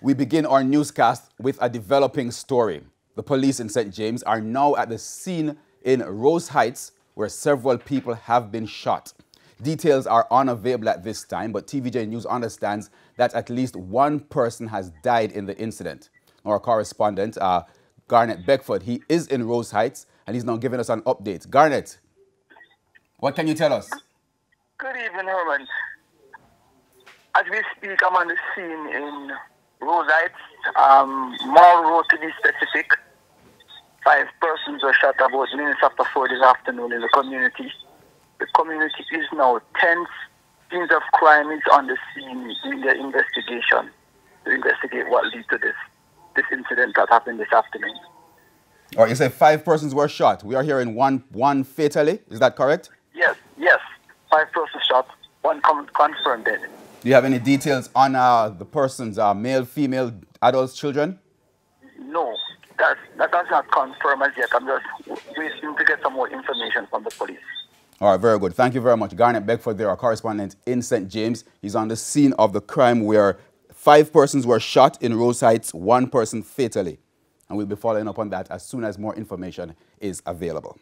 We begin our newscast with a developing story. The police in St. James are now at the scene in Rose Heights, where several people have been shot. Details are unavailable at this time, but TVJ News understands that at least one person has died in the incident. Our correspondent, Garnet Beckford, he is in Rose Heights, and he's now giving us an update. Garnet, what can you tell us? Good evening, Herman. As we speak, I'm on the scene in Rose Heights, Mall Road to be specific. 5 persons were shot about minutes after 4 this afternoon in the community. The community is now tense. Teams of crime is on the scene doing their investigation to investigate what led to this incident that happened this afternoon. All right, you said 5 persons were shot. We are hearing one fatally. Is that correct? Yes, yes. 5 persons shot, 1 confirmed dead. Do you have any details on the persons, male, female, adults, children? No, that's not confirmed as yet. I'm just waiting to get some more information from the police. All right, very good. Thank you very much. Garnet Beckford there, our correspondent in St. James. He's on the scene of the crime where 5 persons were shot in Rose Heights, 1 person fatally. And we'll be following up on that as soon as more information is available.